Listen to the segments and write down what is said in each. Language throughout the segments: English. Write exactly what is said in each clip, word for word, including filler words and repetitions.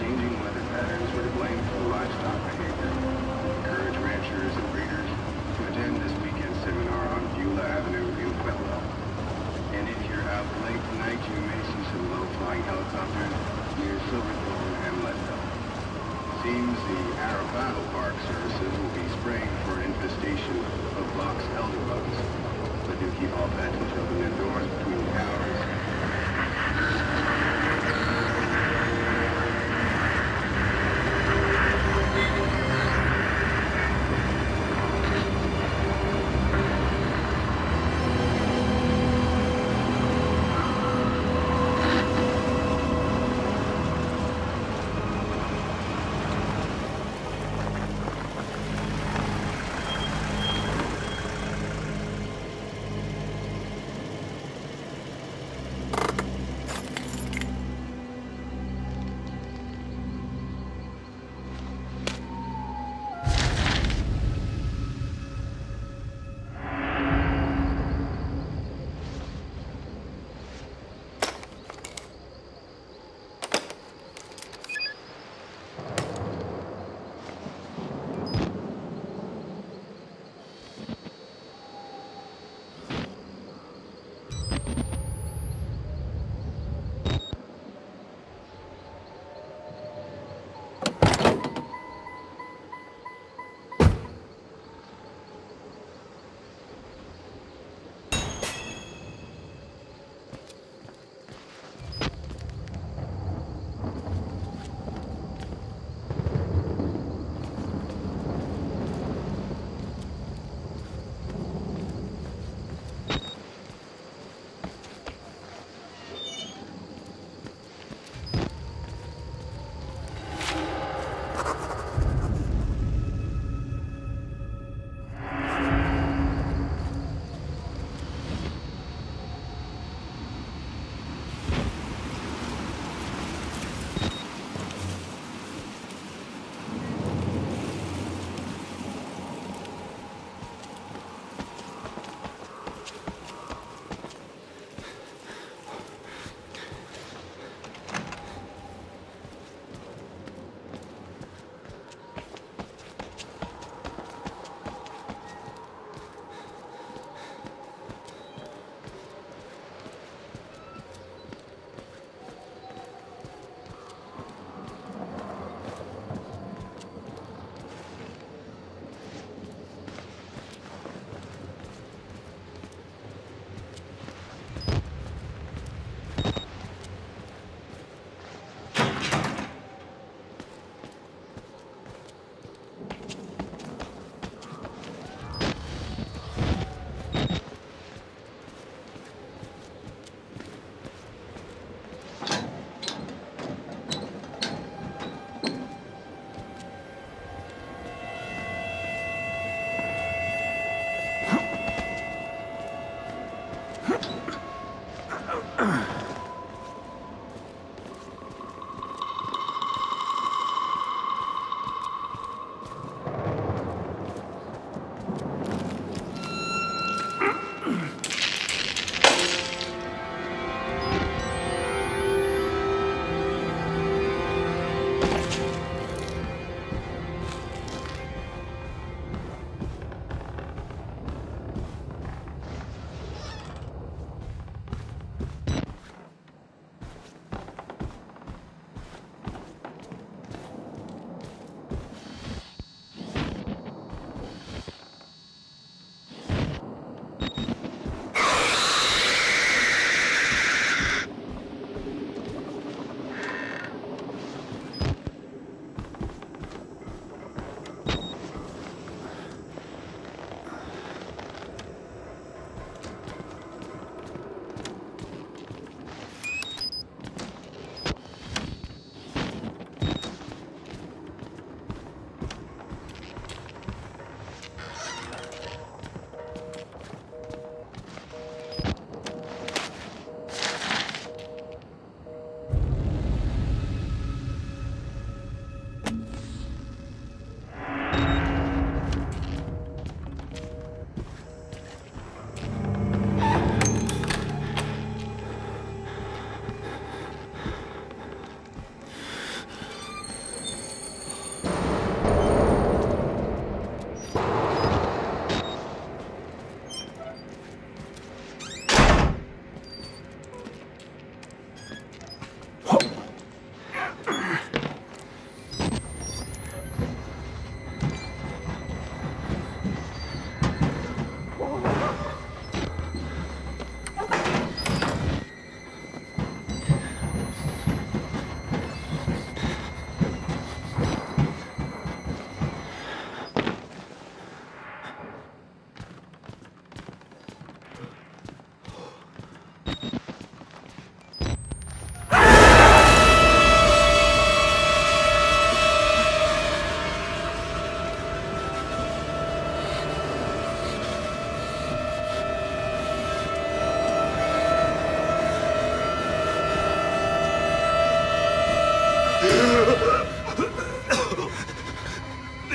Changing weather patterns were to blame for livestock behavior. Encourage ranchers and breeders to attend this weekend seminar on Beulah Avenue in Patelva. And if you're out late tonight, you may see some low-flying helicopters near Silverthorne and Leto. Seems the Arab Battle Park services will be spraying for an infestation of box elderbugs, but do keep all pets and children indoors between the hours.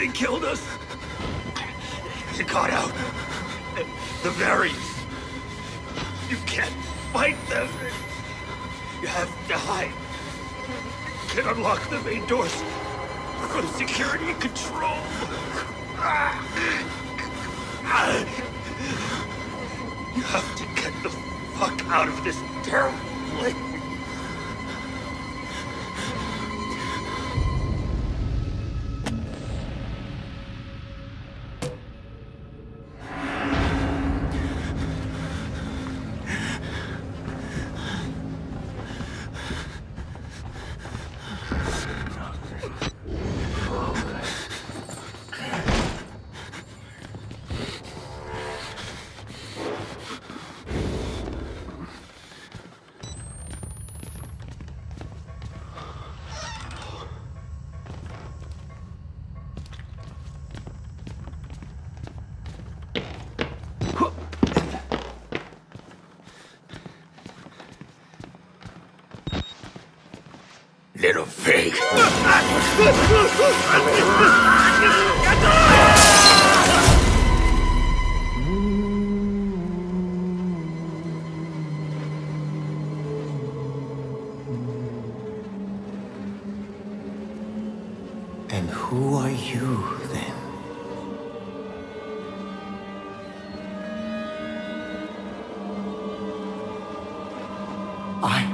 They killed us. They got out. The variants. You can't fight them. You have to hide. You can unlock the main doors. Go to security and control. You have to get the fuck out of this terrible place. Little pig. And who are you then? I...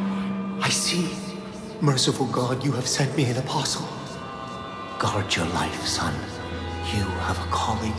I see. Merciful God, you have sent me an apostle. Guard your life, son. You have a calling.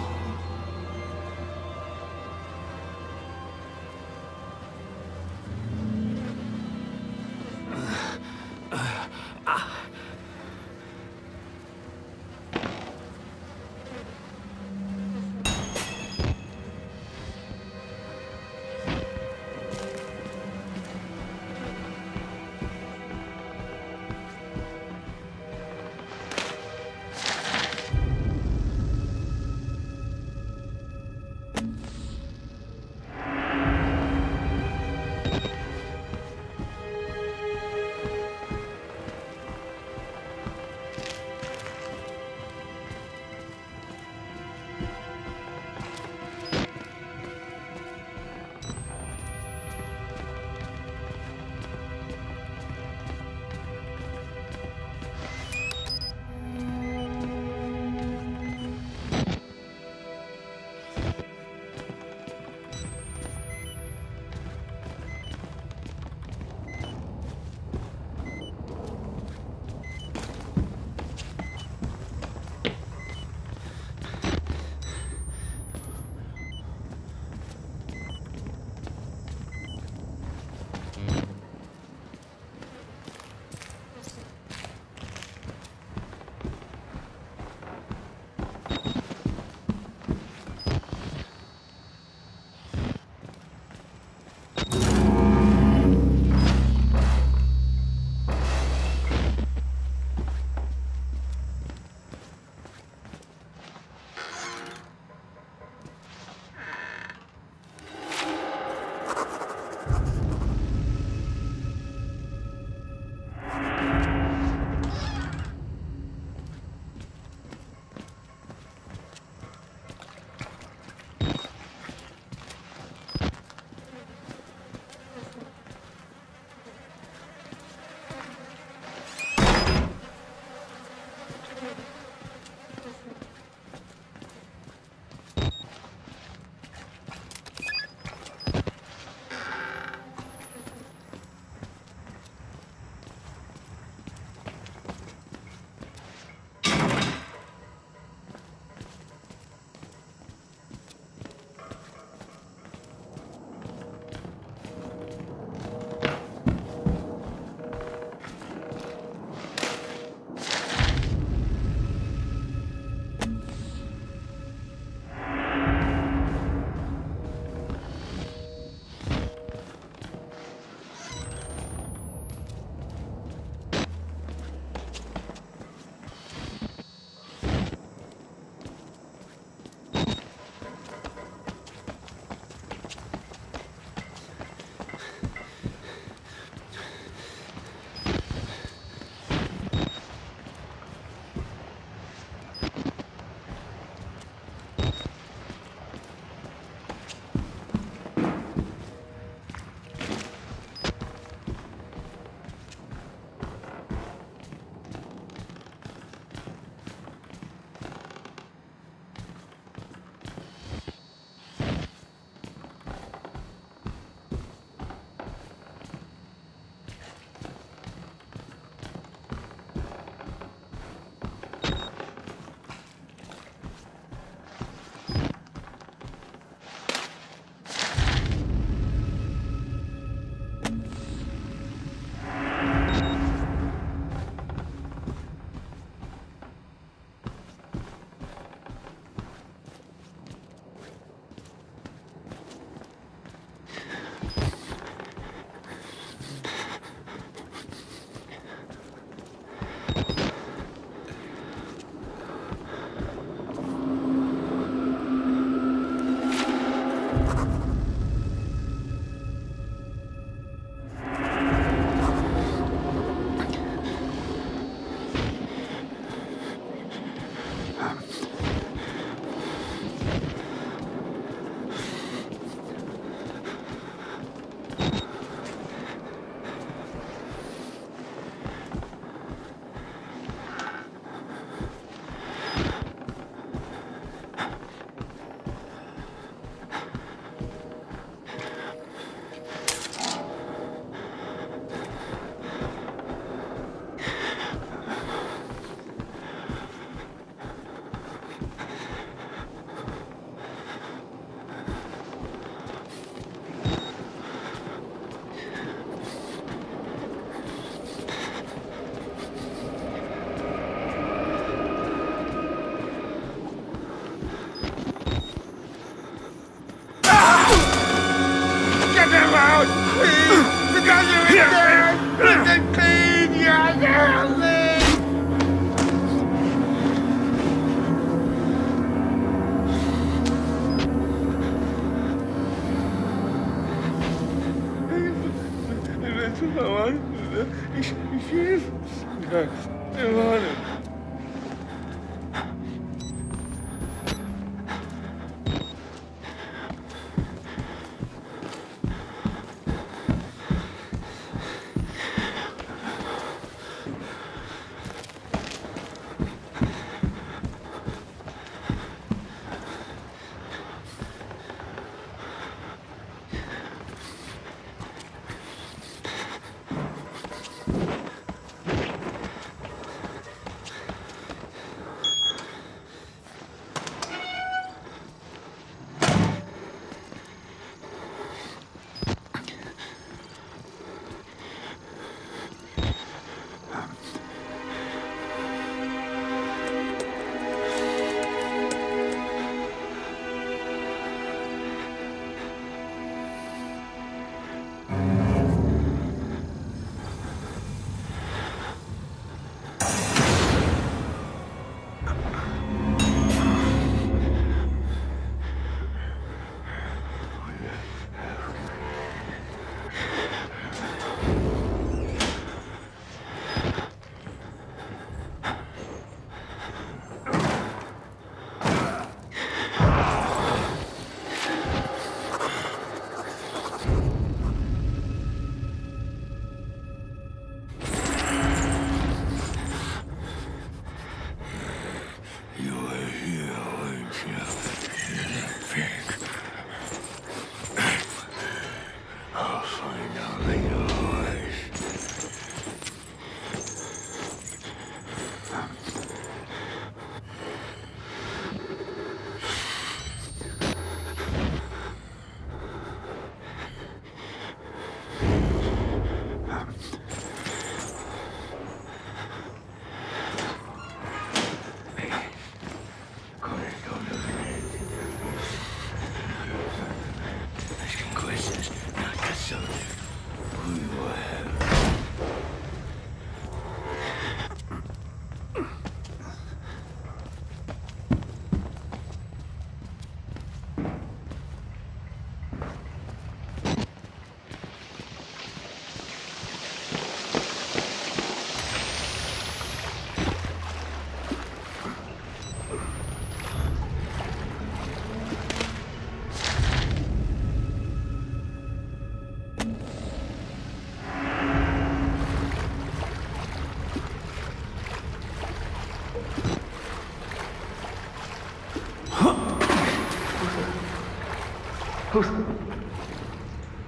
Who's,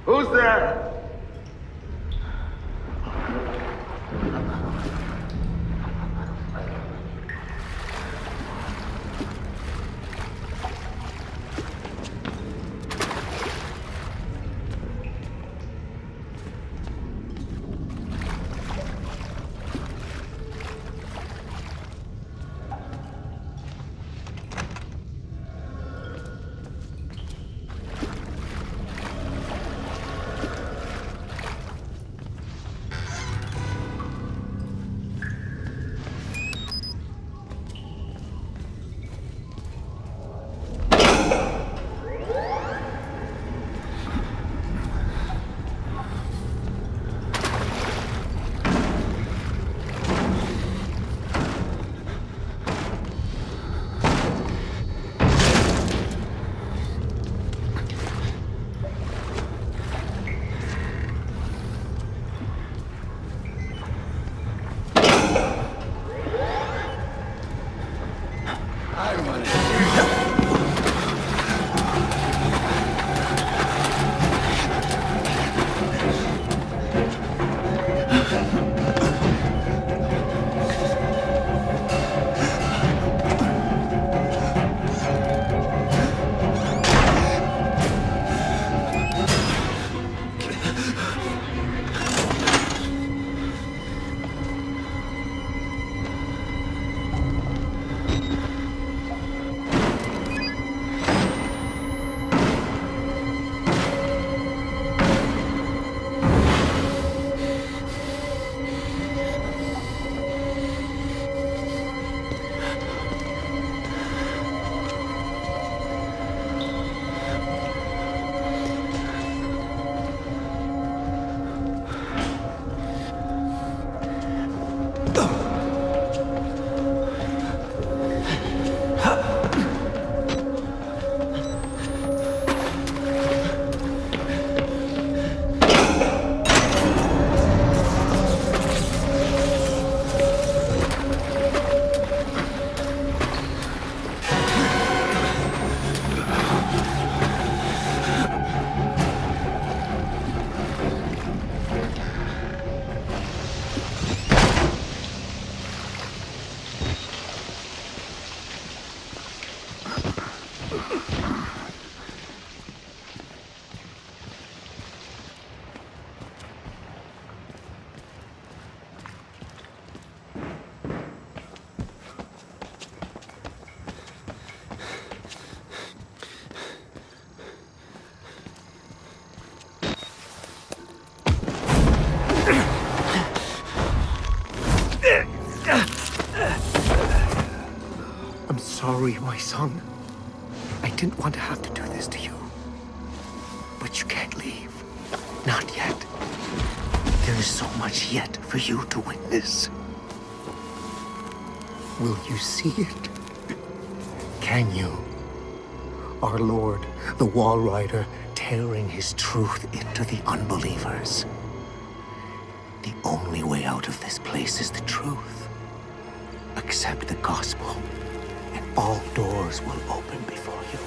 who's there? Sorry, my son. I didn't want to have to do this to you. But you can't leave. Not yet. There is so much yet for you to witness. Will you see it? Can you? Our Lord, the Wall Rider, tearing his truth into the unbelievers. The only way out of this place is the truth. Accept the gospel. All doors will open before you.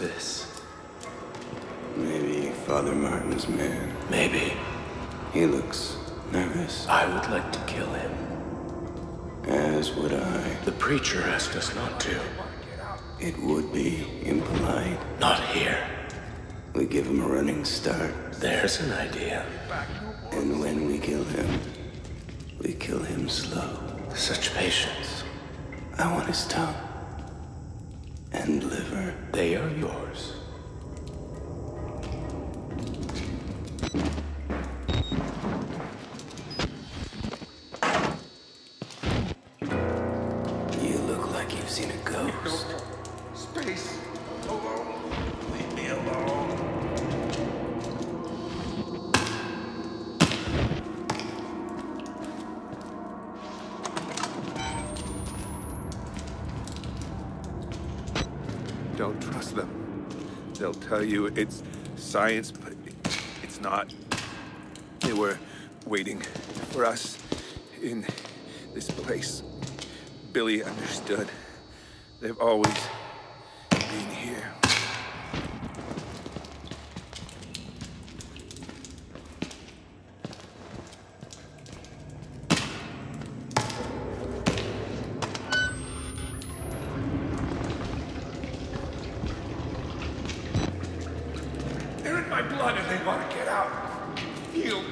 This? Maybe Father Martin's man. Maybe. He looks nervous. I would like to kill him. As would I. The preacher asked us not to. It would be impolite. Not here. We give him a running start. There's an idea. And when we kill him, we kill him slow. Such patience. I want his tongue. And liver. They are yours. You look like you've seen a ghost. Space alone. Leave me alone. Don't trust them. They'll tell you it's science, but it's not. They were waiting for us in this place. Billy understood. They've always been here. Why do they want to get out? You.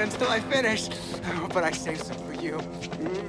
Until I finish, oh, but I saved some for you. Mm.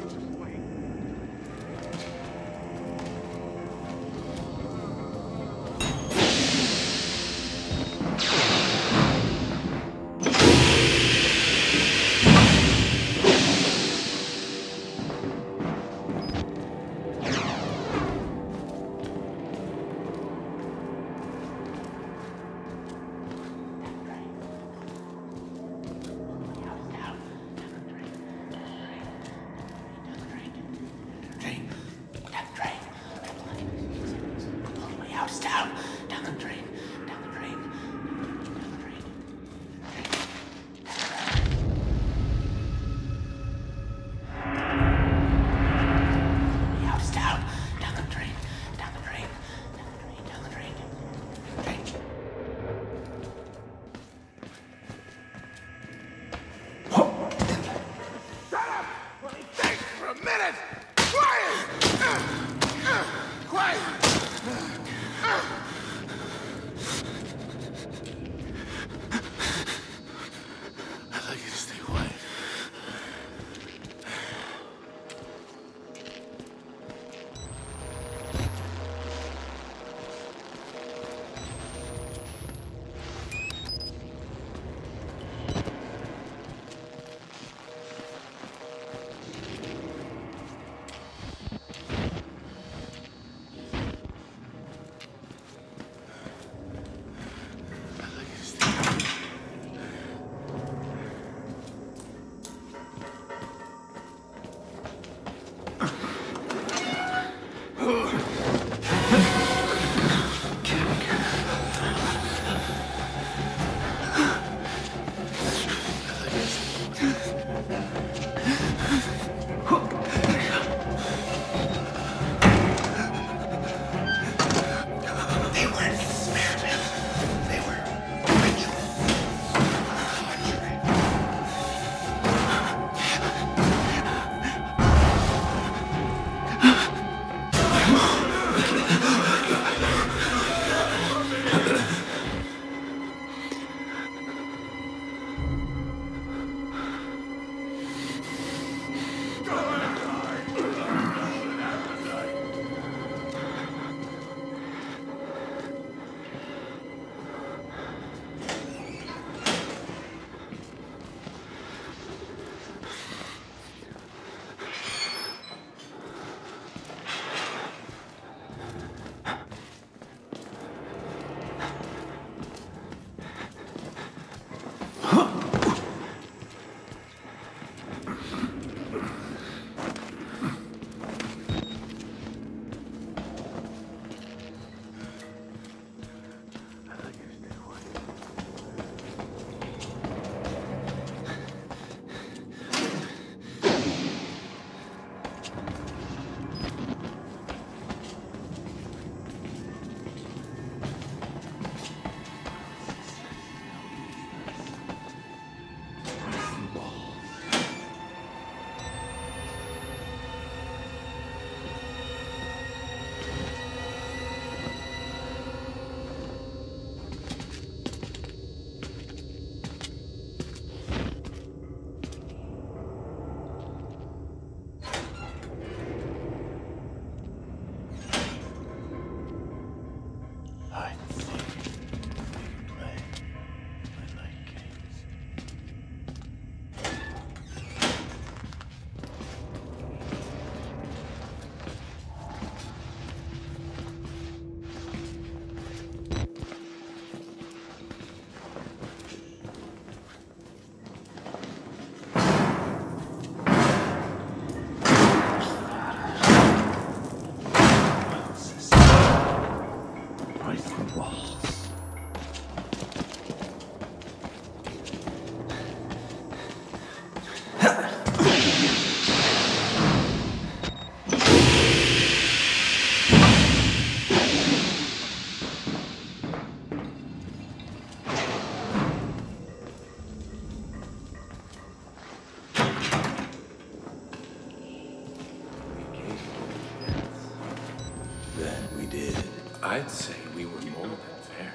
I'd say we were more than fair.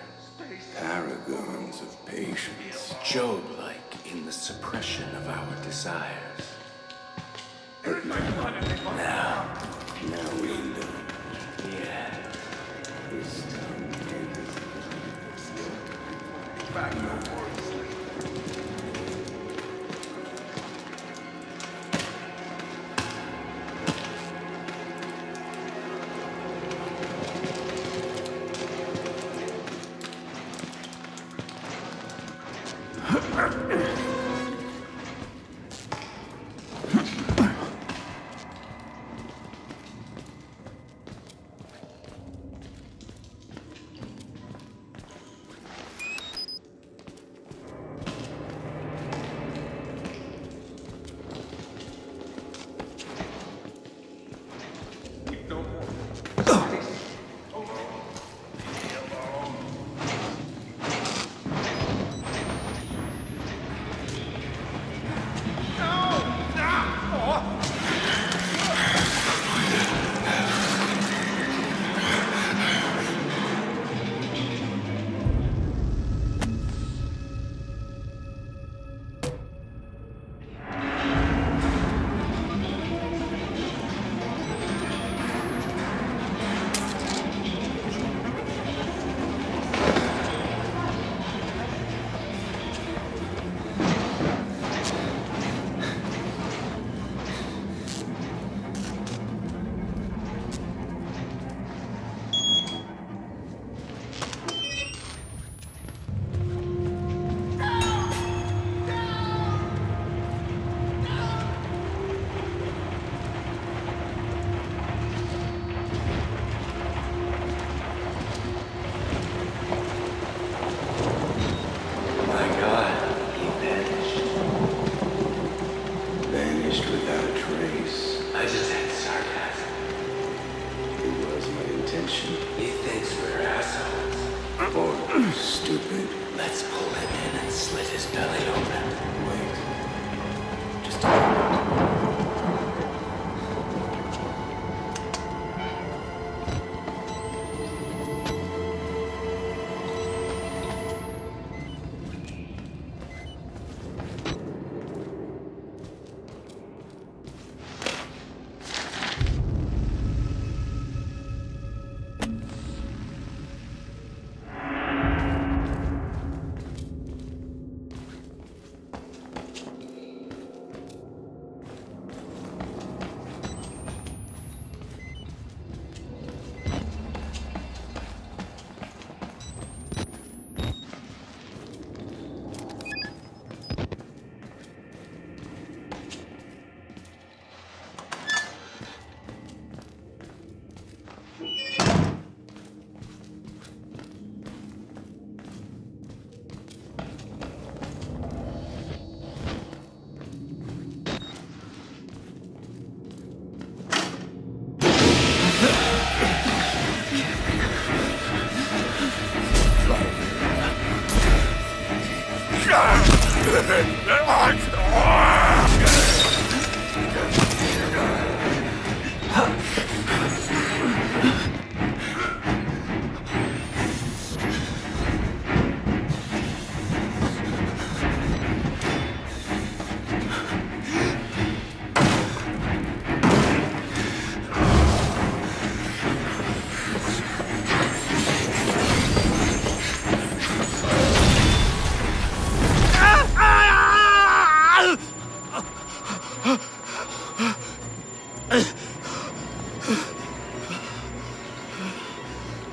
Paragons of patience. Job-like in the suppression of our desires. But now, now we know. Yeah. This time we back no more. Yeah.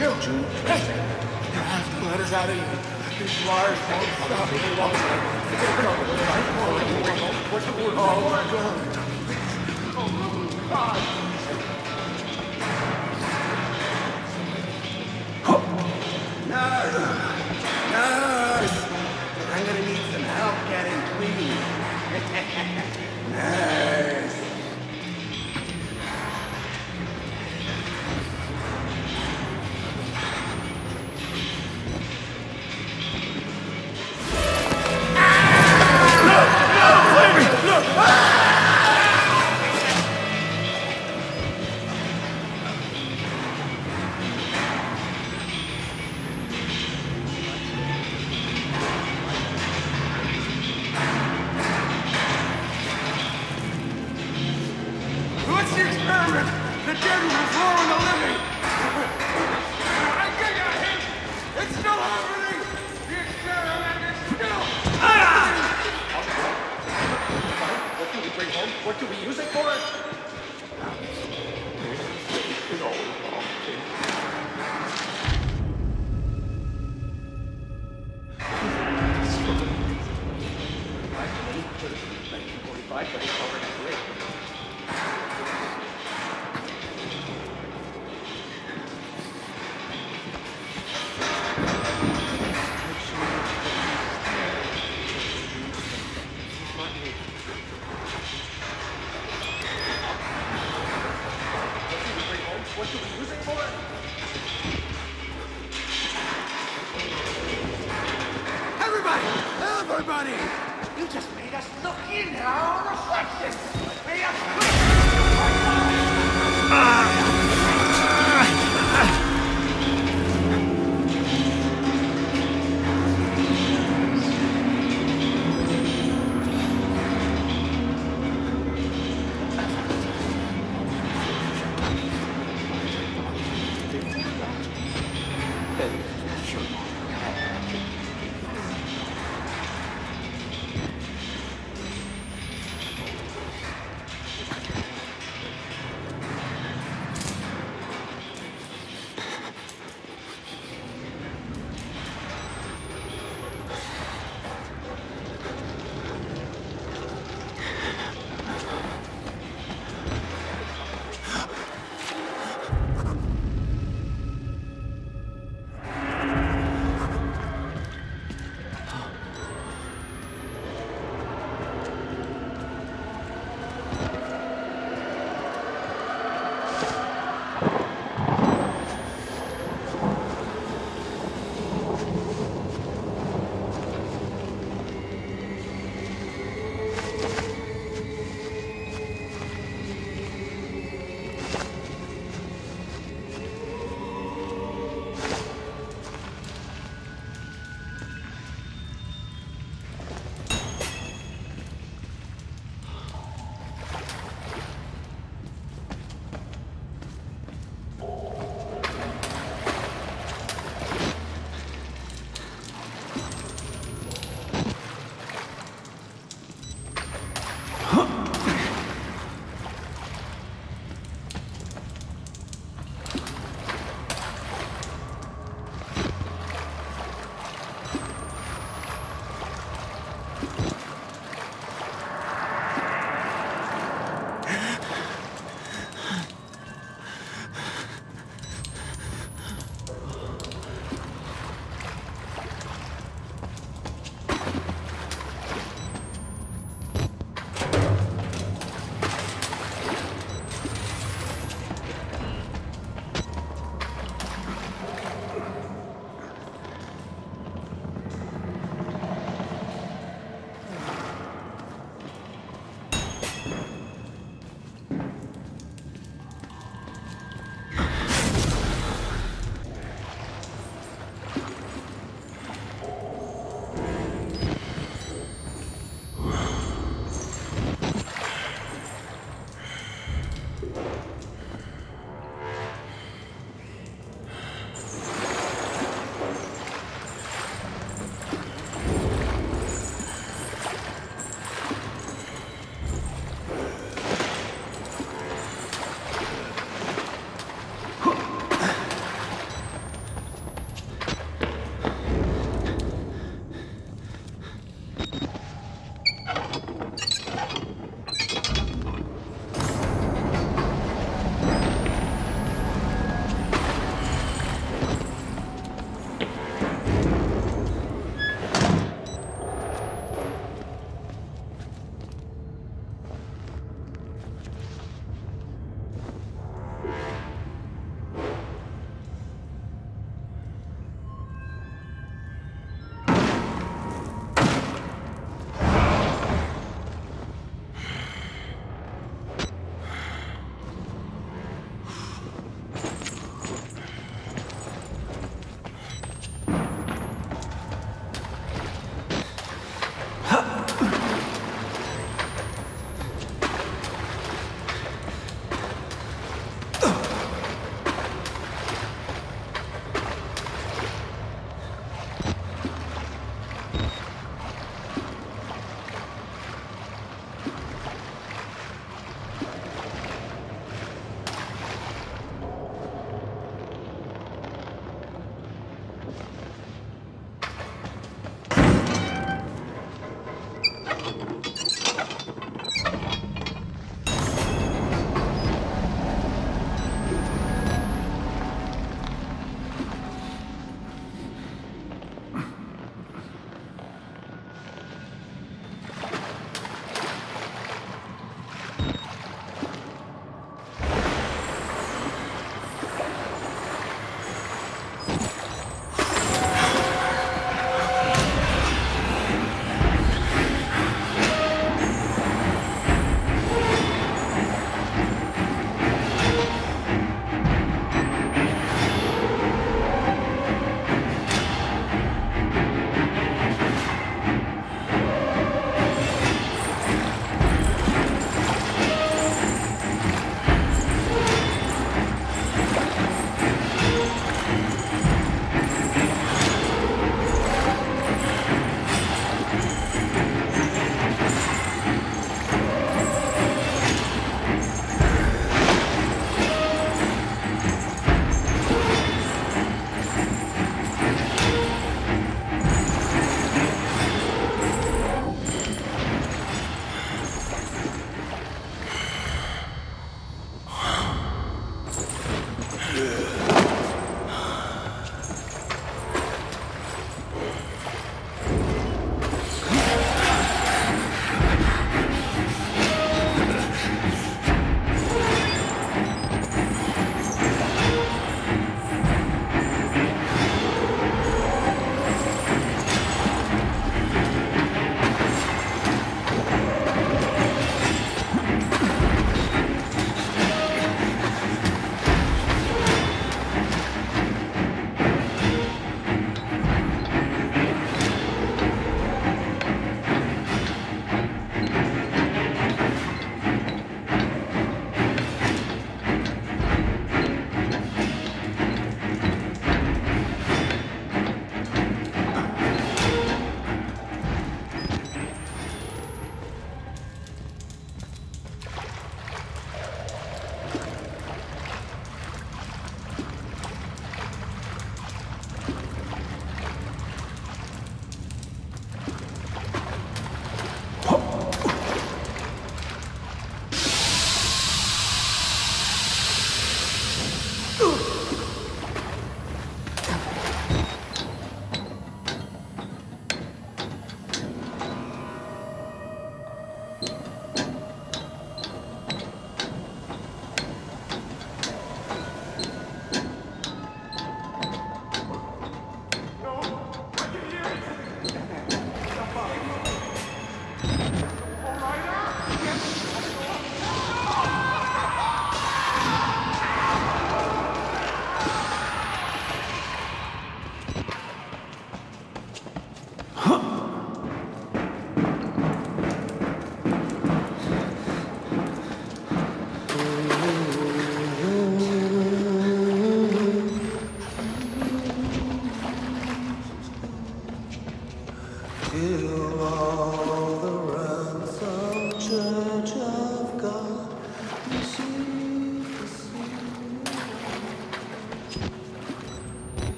You're after let us out of here. These wires won't stop. They won't stop. Oh, my God.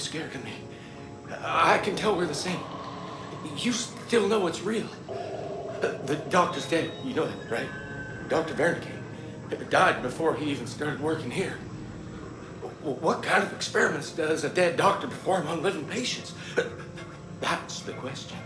Scared of me. I can tell we're the same. You still know it's real. The doctor's dead. You know that, right? Doctor Bernicke died before he even started working here. What kind of experiments does a dead doctor perform on living patients? That's the question.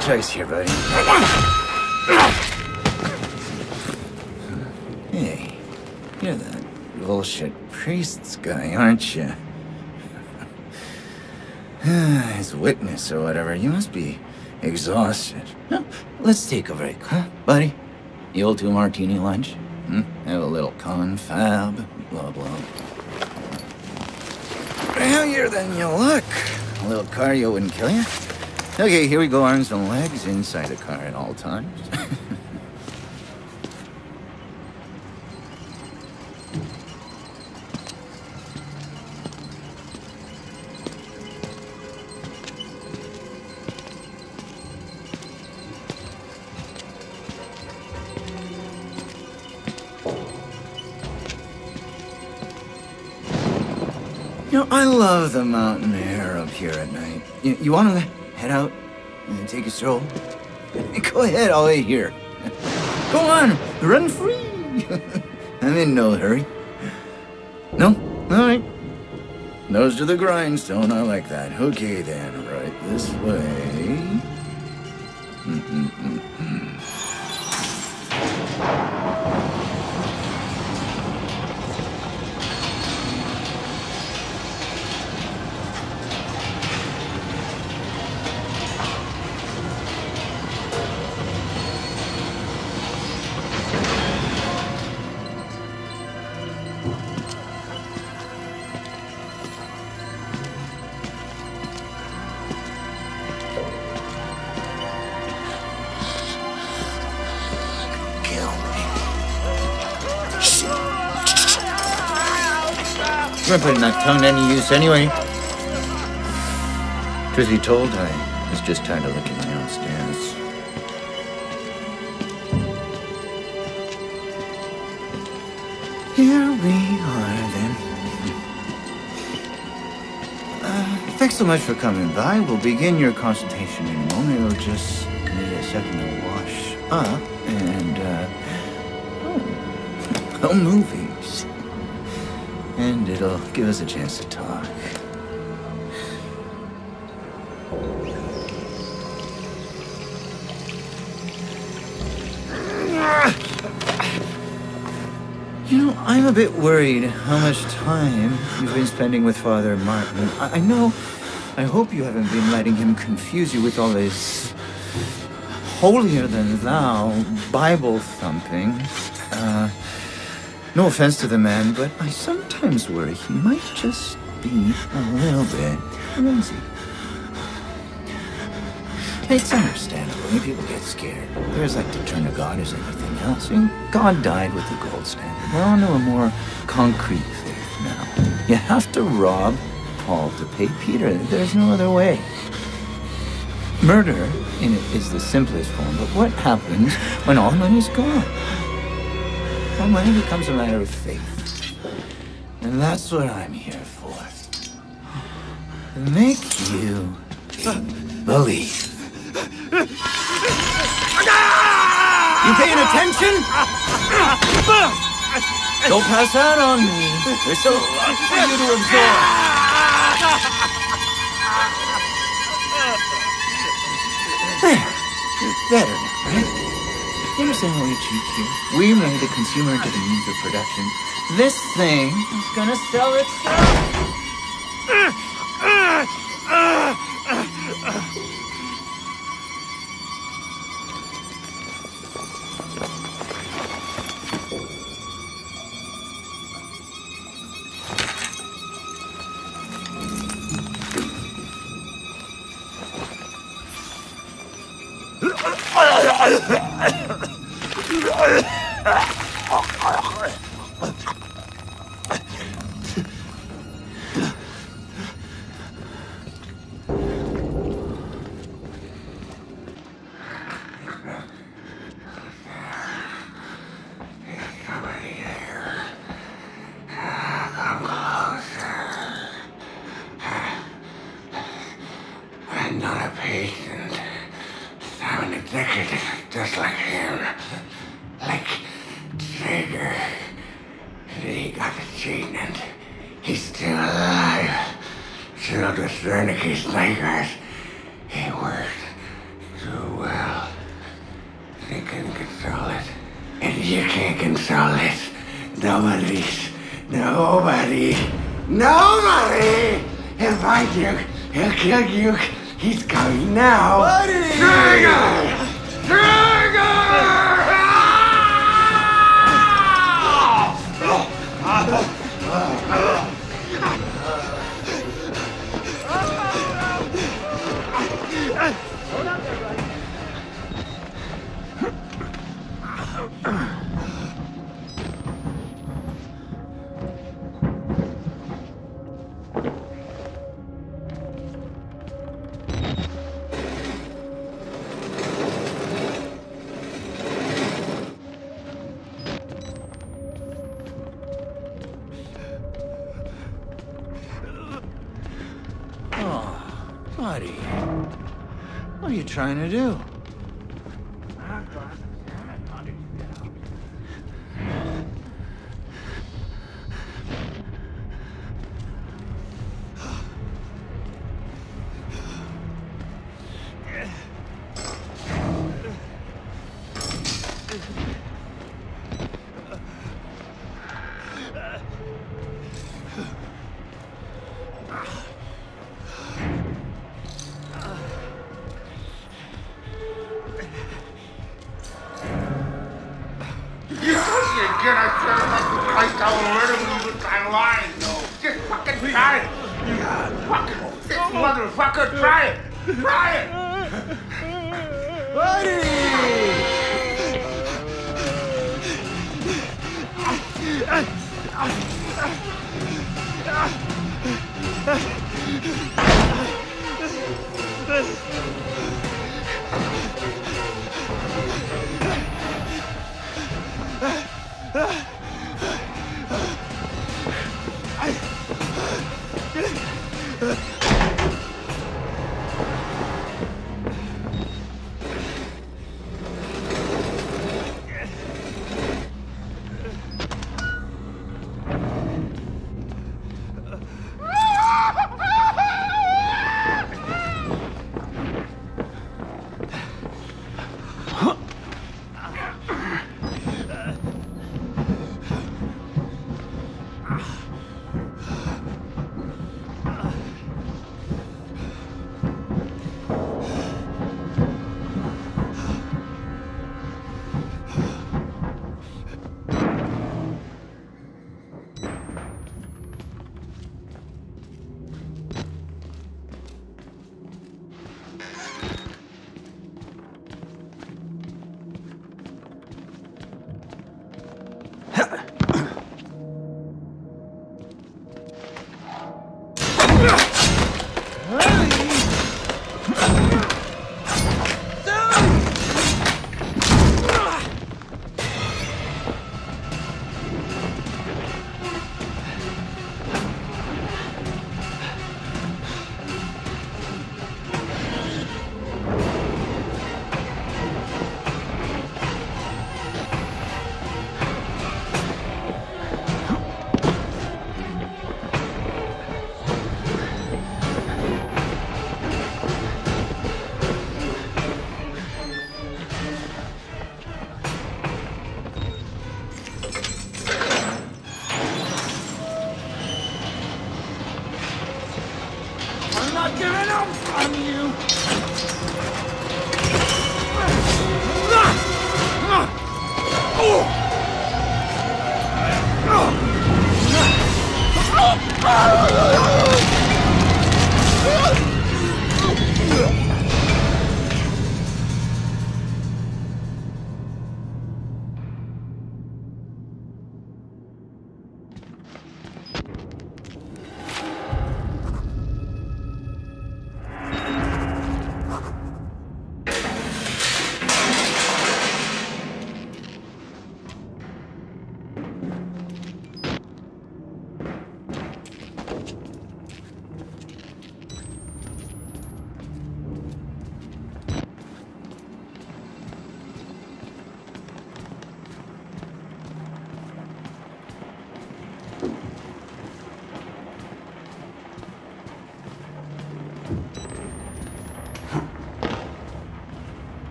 Place here, buddy. Hey, you're that bullshit priest's guy, aren't you? His witness or whatever, you must be exhausted. Well, let's take a break, huh, buddy? The old two martini lunch? Hmm? Have a little confab, blah, blah. Healthier than you look. A little cardio wouldn't kill you. Okay, here we go, arms and legs inside the car at all times. You know, I love the mountain air up here at night. You, you want to... Head out and take a stroll. Go ahead, I'll wait here. Go on, run free. I'm in no hurry. No? All right. Nose to the grindstone, I like that. Okay then, right this way. Mm-mm-mm-mm. Probably not tongue any use anyway. Truth be told, I was just tired of looking downstairs. Here we are, then. Uh, thanks so much for coming by. We'll begin your consultation in a moment. It'll just need a second to wash up and, uh... oh, movies. And it'll give us a chance to talk. You know, I'm a bit worried how much time you've been spending with Father Martin. I, I know, I hope you haven't been letting him confuse you with all his holier-than-thou Bible-thumping. Uh, no offense to the man, but I sometimes worry he might just be a little bit crazy. It's understandable. When people get scared, there's like the turn of God as anything else. I mean, God died with the gold standard. We're on to a more concrete faith now. You have to rob Paul to pay Peter. There's no other way. Murder in it is the simplest form, but what happens when all the money's gone? Well, money becomes a matter of faith. And that's what I'm here for. Make you believe. You paying attention? Don't pass out on me. There's a lot for you to absorb. There. It's better now, right? You understand why we cheat here? We made the consumer into the means of production. This thing is gonna sell itself. Trying to do? Ah!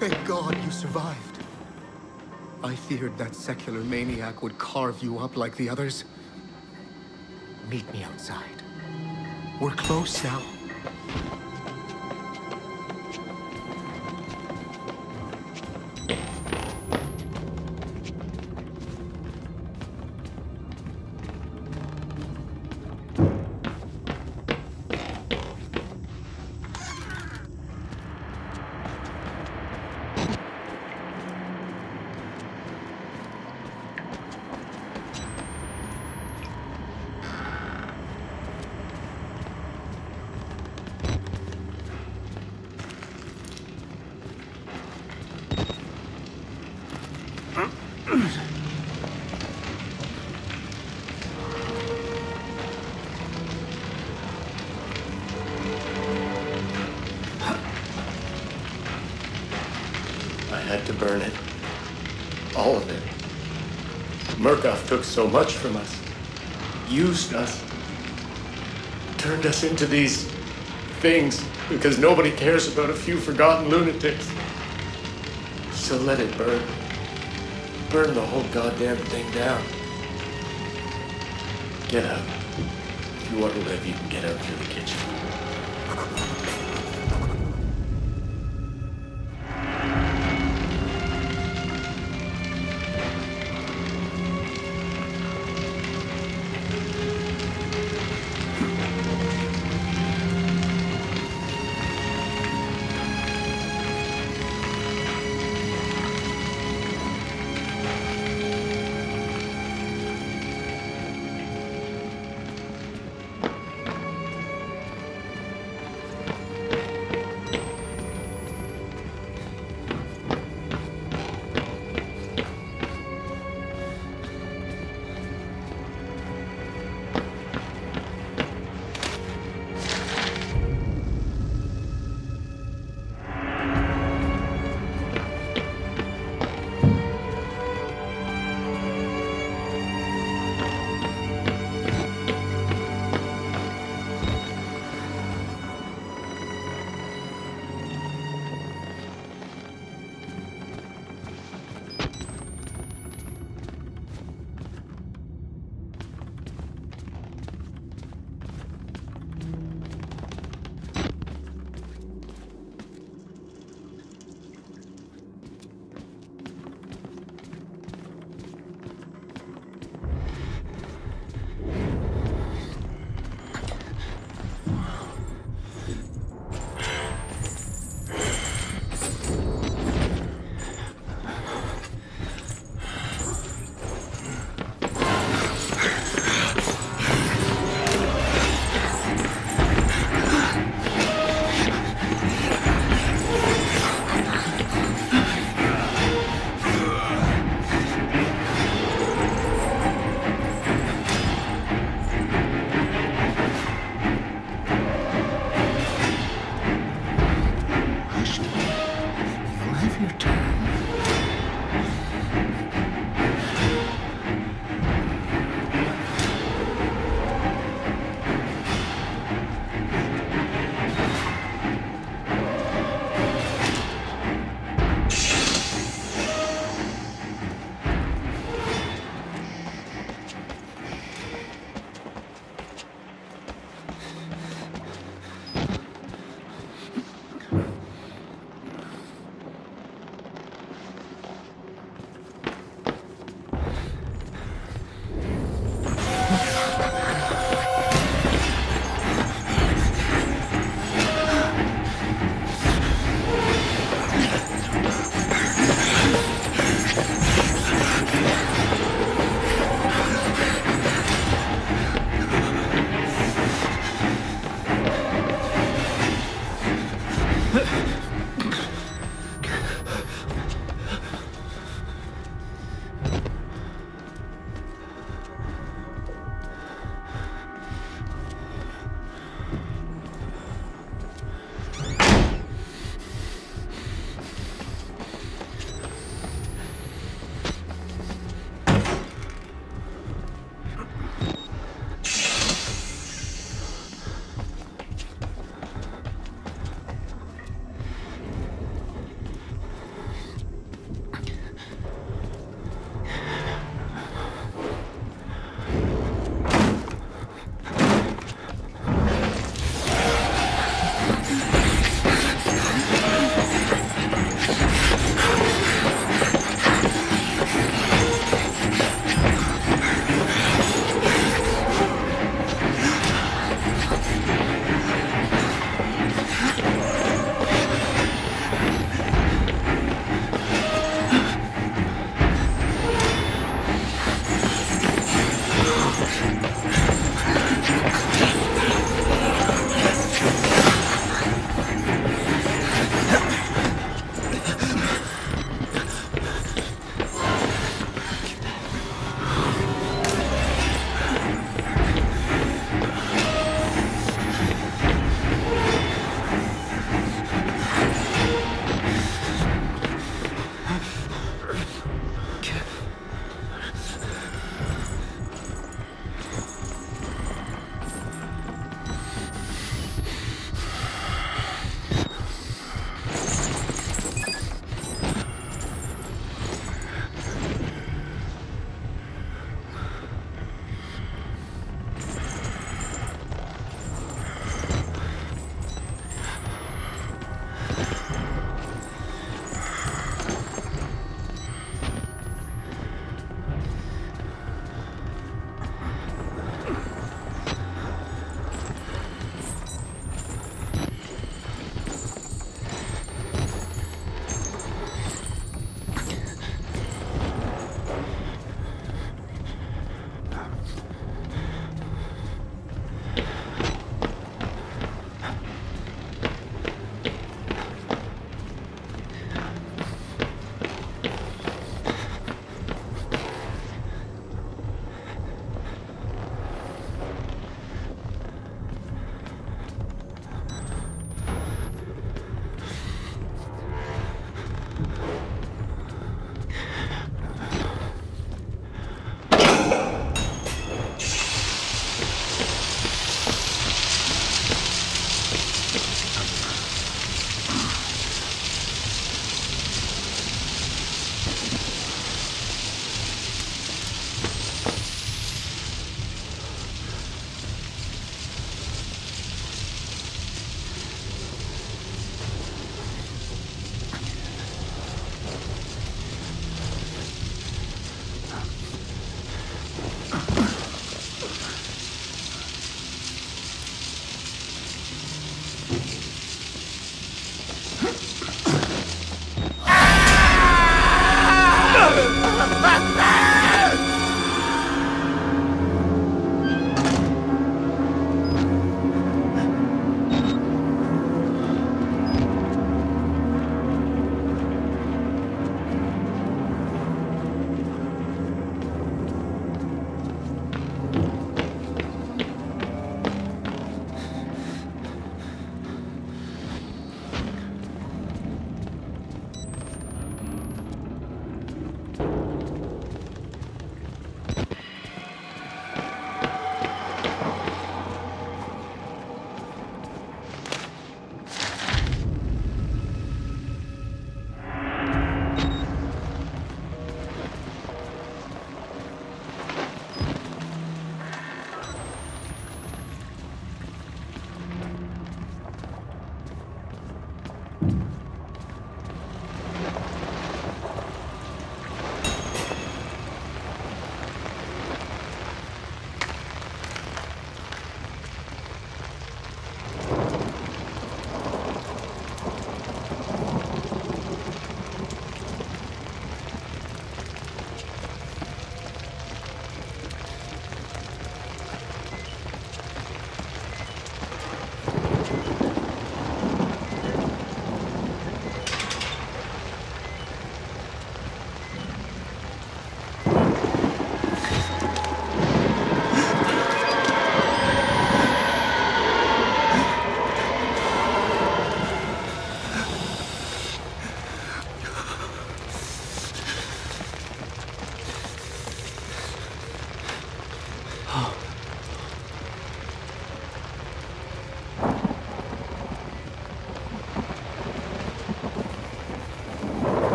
Thank God you survived. I feared that secular maniac would carve you up like the others. Meet me outside. We're close now. Took so much from us, used us, turned us into these things because nobody cares about a few forgotten lunatics. So let it burn. Burn the whole goddamn thing down. Get out. If you want to live, you can get out through the kitchen.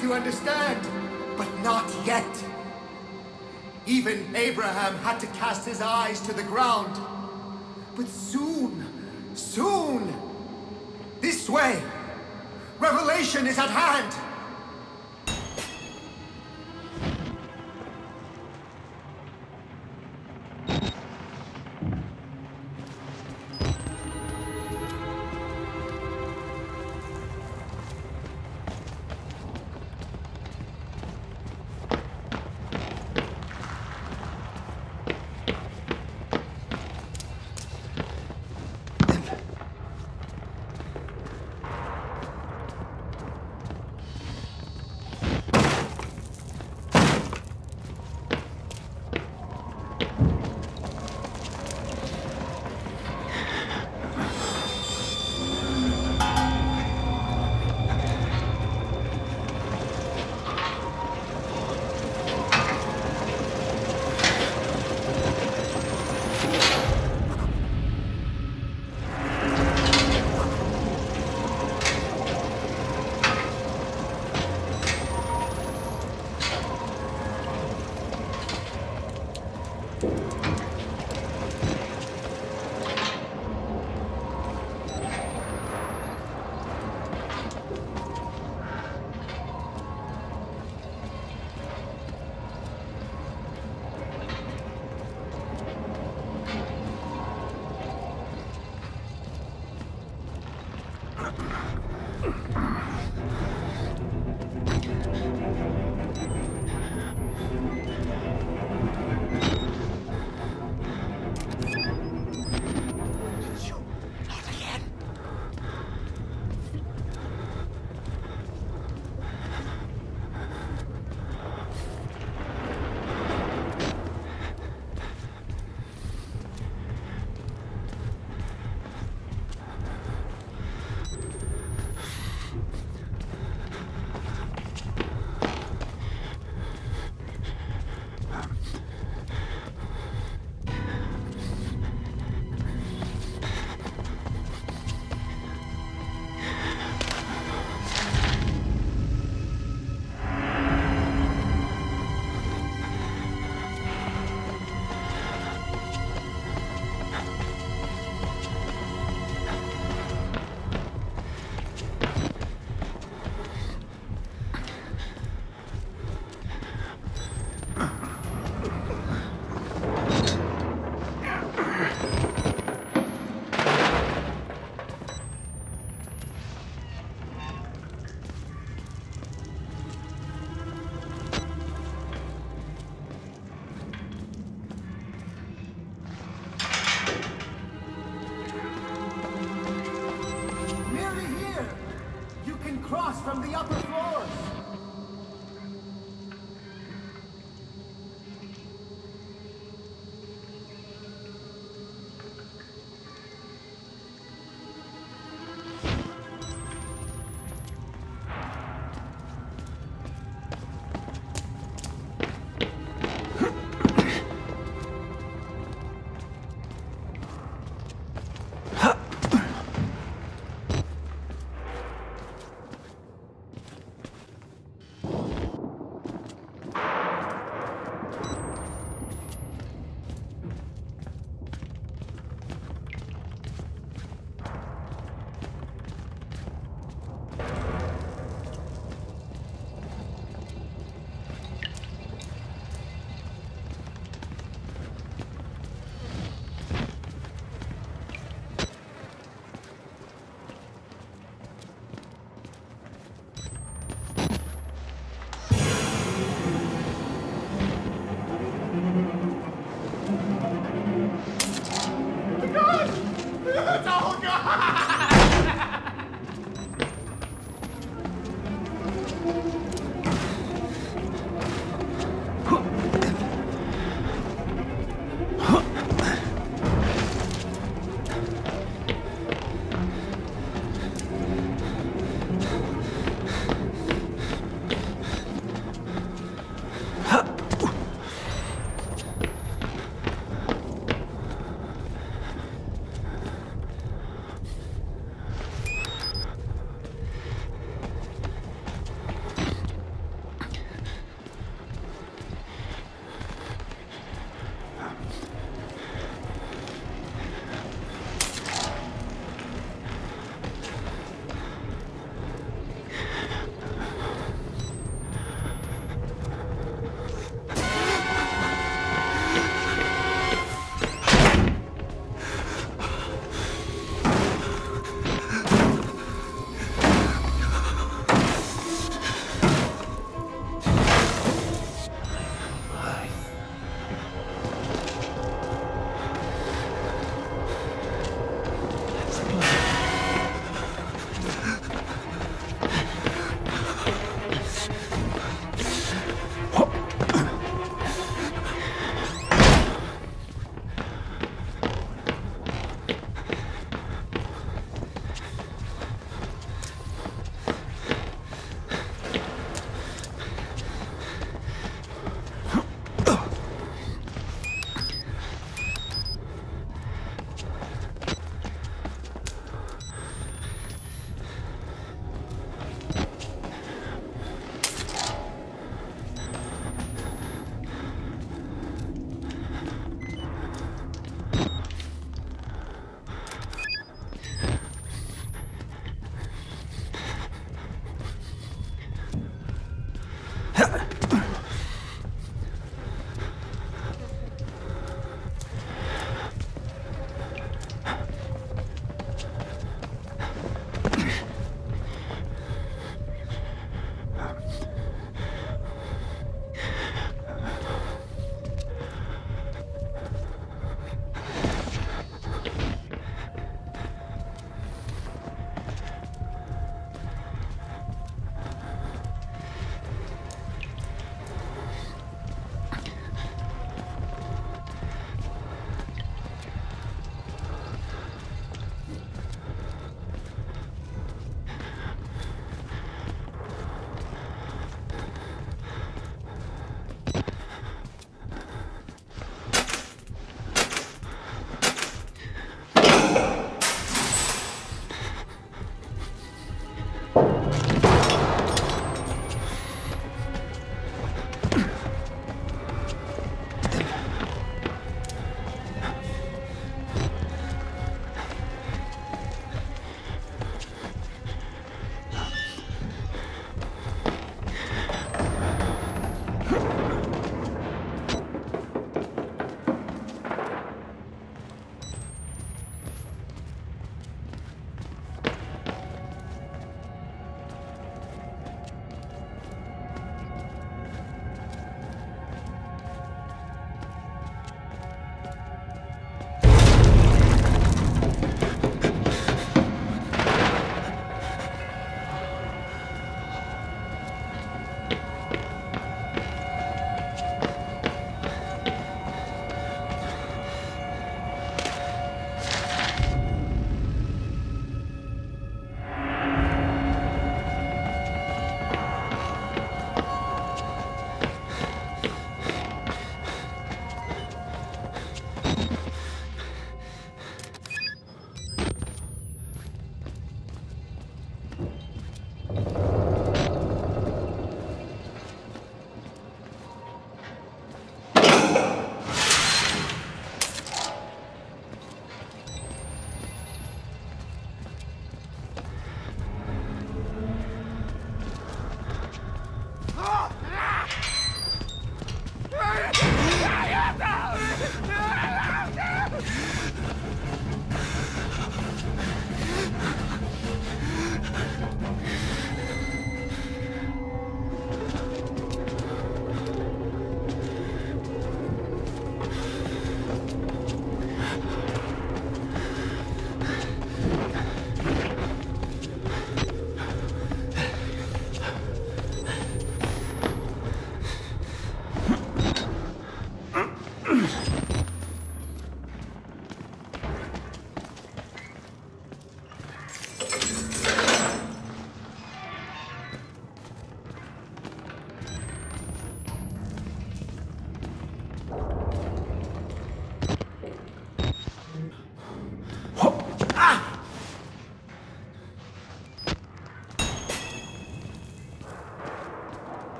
To understand, but not yet. Even Abraham had to cast his eyes to the ground. But soon, soon, this way, revelation is at hand.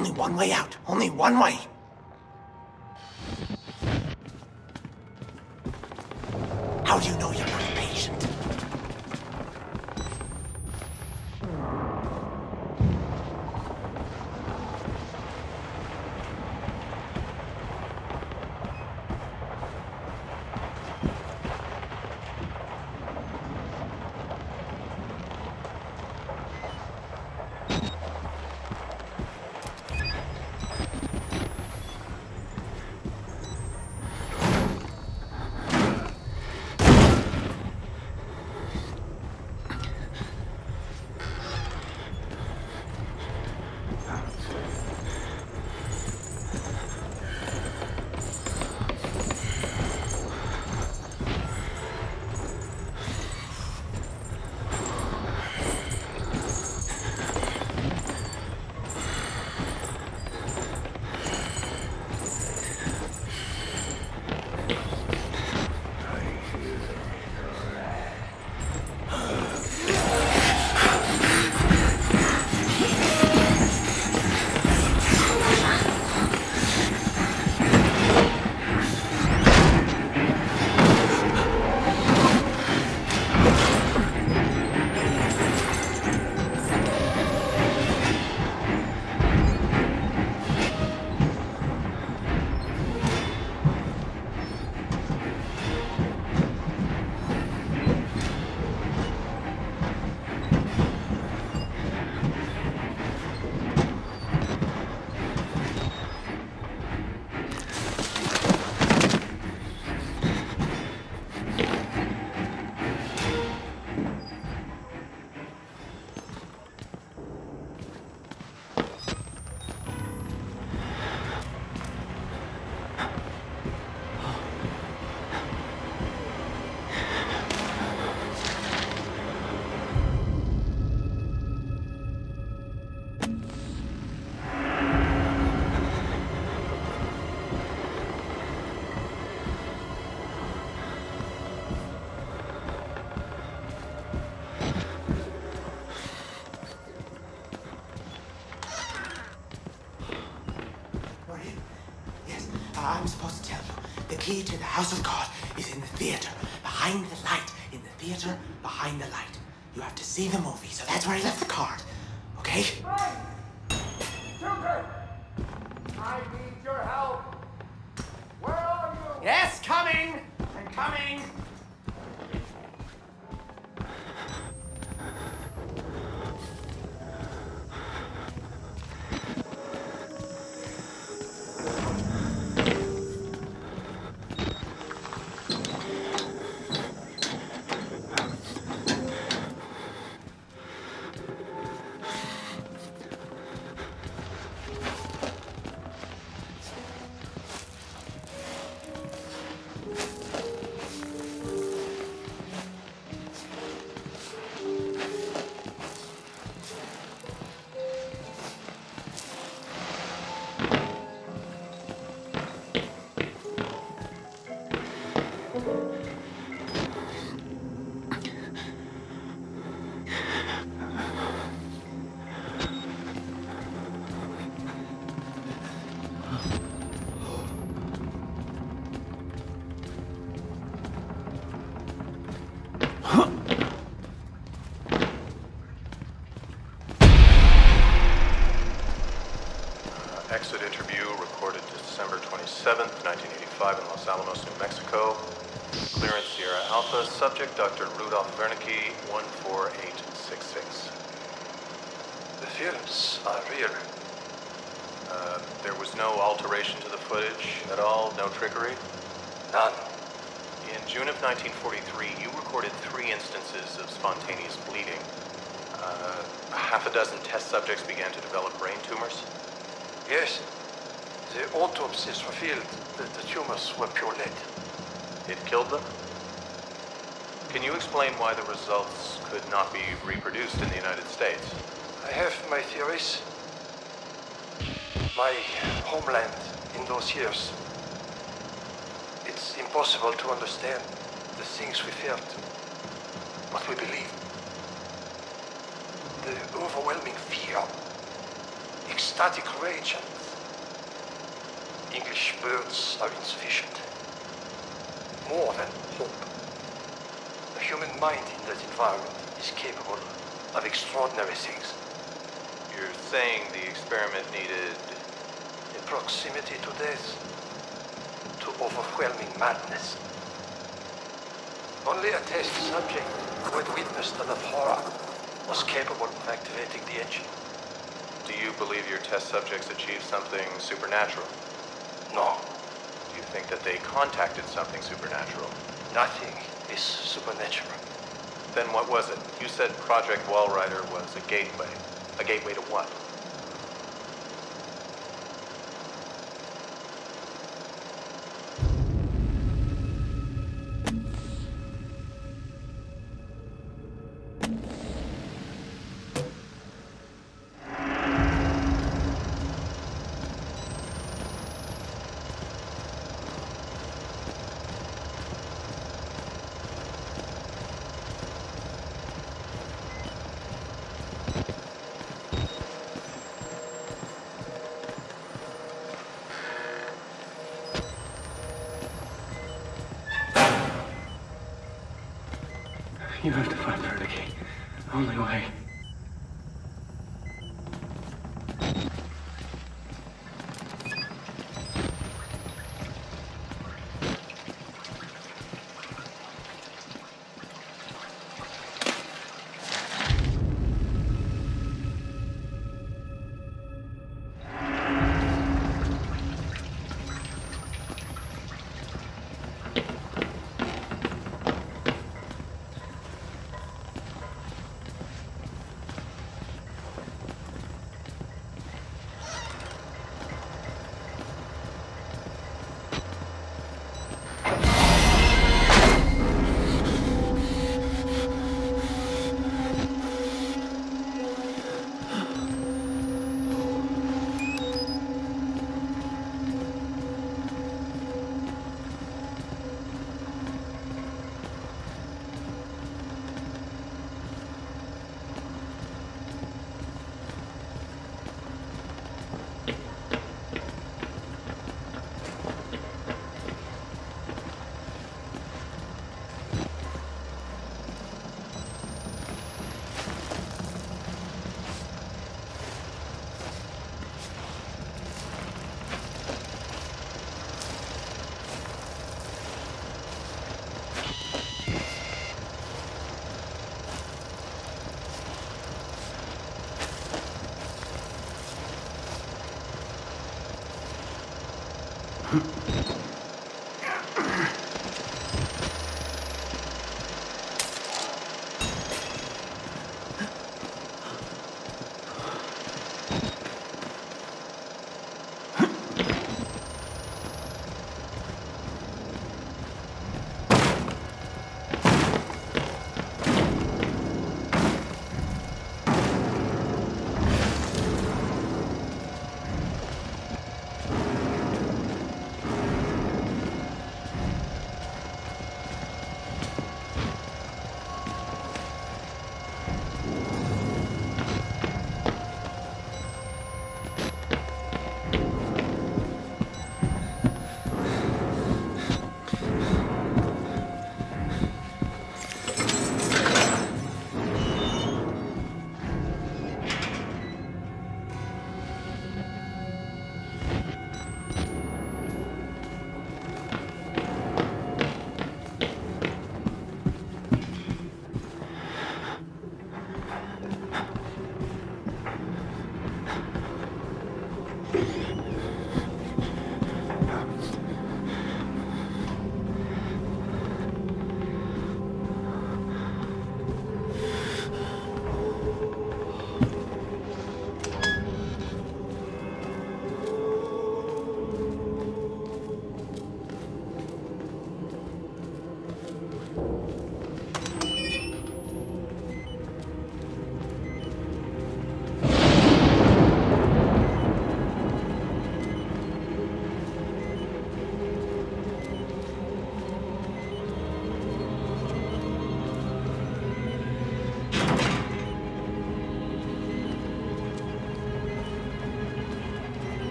only one way out. Only one way. How do you know you're not patient? The key to the house of God is in the theater, behind the light. In the theater, behind the light. You have to see the movie, so that's where I left the card. Okay? Hey! Stupid! I need your help! Where are you? Yes, coming! I'm coming! December twenty-seventh, nineteen eighty-five in Los Alamos, New Mexico. Clearance Sierra Alpha. Subject Doctor Rudolf Bernicke, one four eight six six. The films are real. Uh, there was no alteration to the footage at all? No trickery? None. In June of nineteen forty-three, you recorded three instances of spontaneous bleeding. Uh, half a dozen test subjects began to develop brain tumors? Yes. The autopsies revealed that the tumors were pure lead. It killed them? Can you explain why the results could not be reproduced in the United States? I have my theories. My homeland in those years. It's impossible to understand the things we feared, what we believed. The overwhelming fear. ecstatic rage and English words are insufficient. More than hope. The human mind in that environment is capable of extraordinary things. You're saying the experiment needed... a proximity to death, to overwhelming madness. Only a test subject who had witnessed enough horror was capable of activating the engine. Do you believe your test subjects achieved something supernatural? No. Do you think that they contacted something supernatural? Nothing is supernatural. Then what was it? You said Project Wall Rider was a gateway. A gateway to what? You have to find Bernicke. Only way.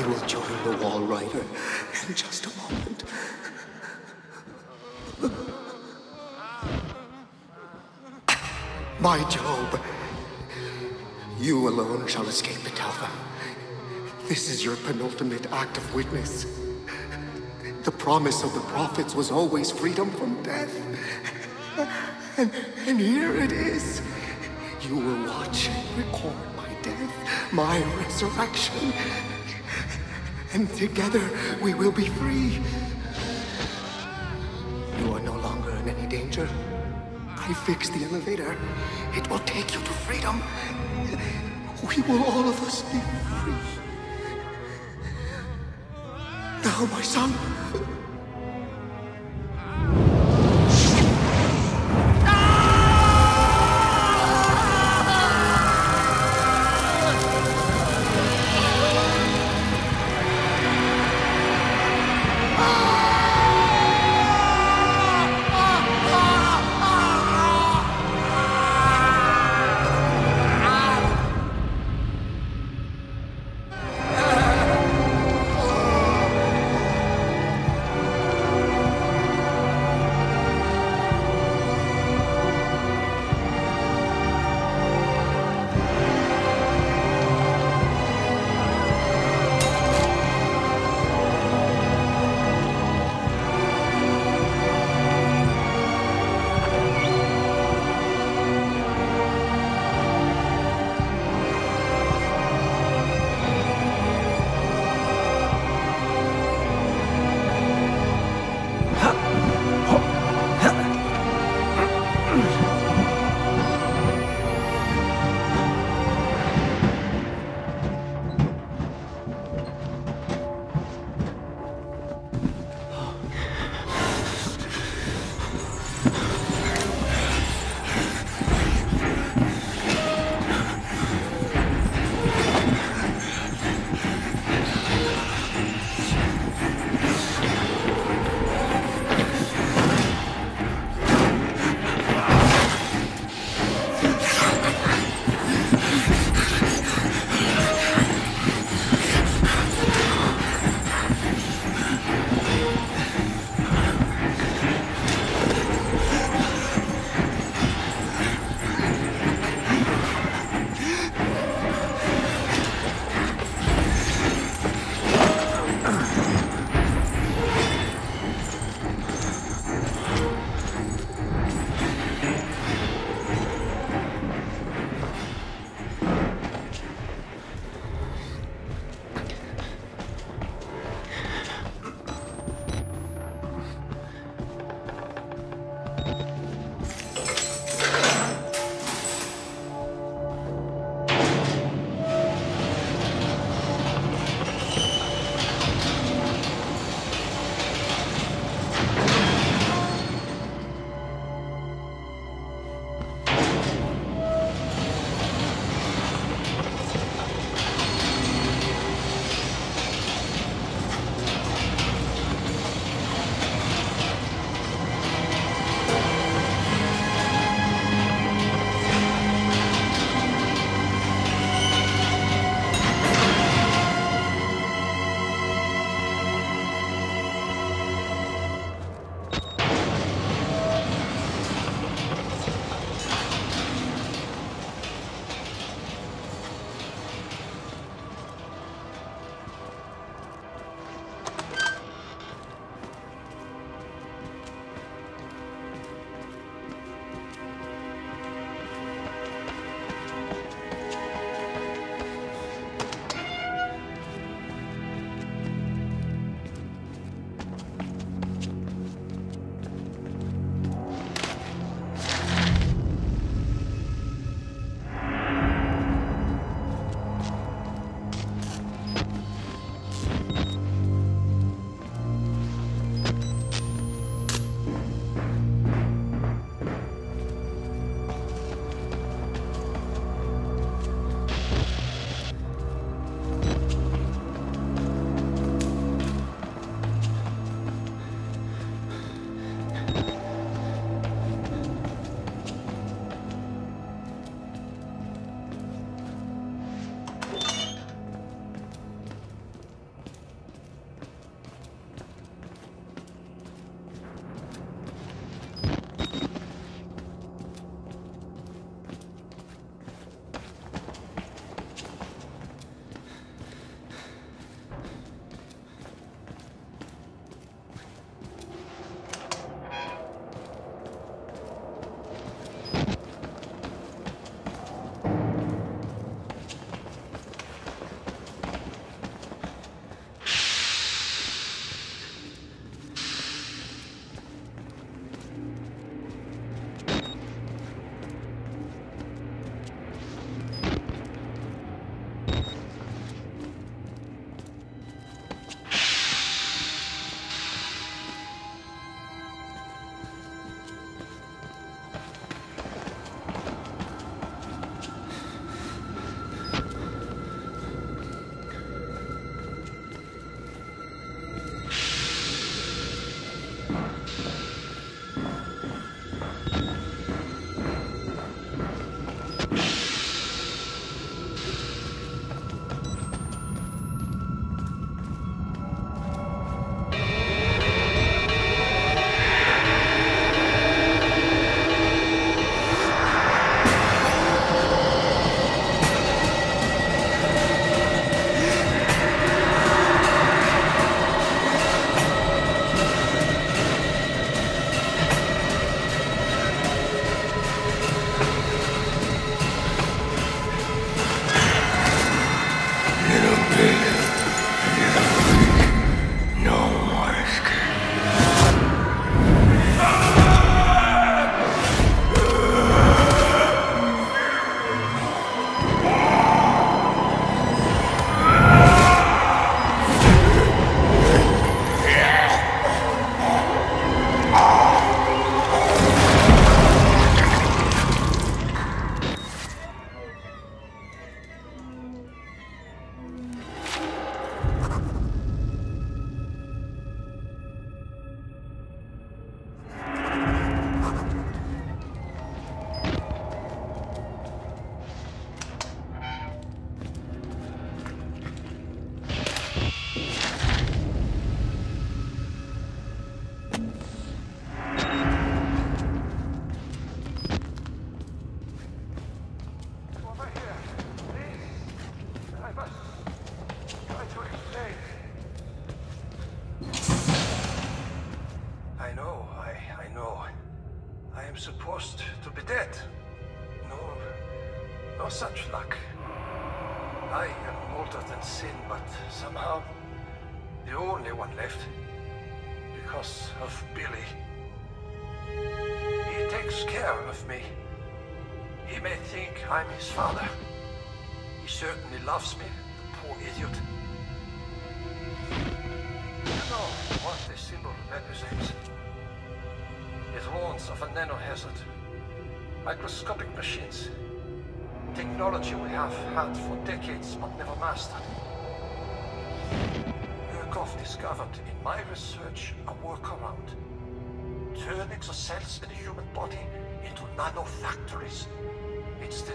We will join the Wall Rider in just a moment. My Job, you alone shall escape Patelva. This is your penultimate act of witness. The promise of the prophets was always freedom from death. And, and here it is. You will watch and record my death, my resurrection. And together we will be free. You are no longer in any danger. I fixed the elevator. It will take you to freedom. We will all of us be free. Now, my son.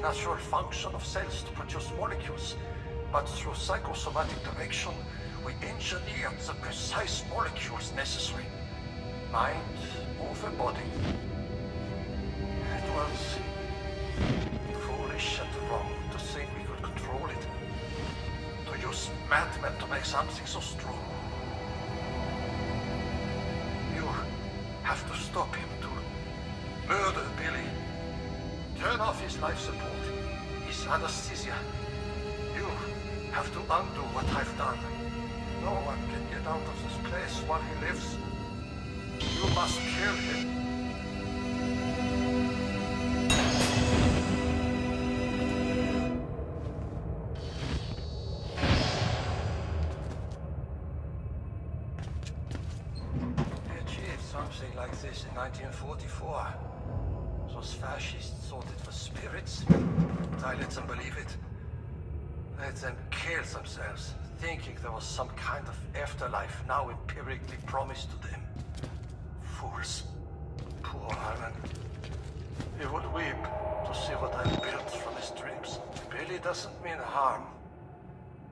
Natural function of cells to produce molecules, but through psychosomatic direction, we engineered the precise molecules necessary. Mind over body. It was foolish and wrong to think we could control it. To use madmen to make something so strong. You have to stop him to murder Billy. Turn off his life support. Anesthesia. You have to undo what I've done. No one can get out of this place while he lives. You must kill him. They achieved something like this in nineteen forty-four. Those fascists thought it was spirits. I let them believe it. Let them kill themselves, thinking there was some kind of afterlife now empirically promised to them. Fools. Poor Harlan. He would weep to see what I built from his dreams. Billy doesn't mean harm.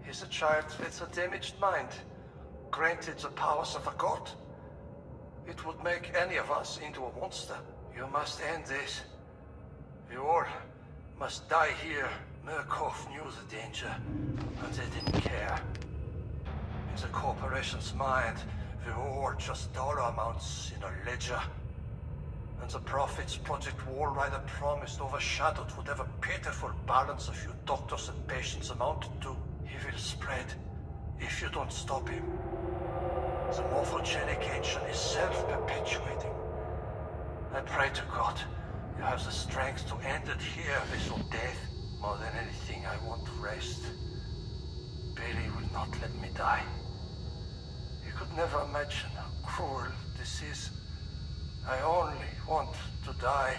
He's a child with a damaged mind. Granted the powers of a god, it would make any of us into a monster. You must end this. You all must die here. Murkoff knew the danger, but they didn't care. In the corporation's mind, we were all just dollar amounts in a ledger. And the profits Project Wallrider promised overshadowed whatever pitiful balance a few doctors and patients amounted to. He will spread if you don't stop him. The morphogenic agent is self-perpetuating. I pray to God you have the strength to end it here with your death. More than anything, I want to rest. Bailey will not let me die. You could never imagine how cruel this is. I only want to die.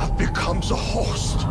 have become the host.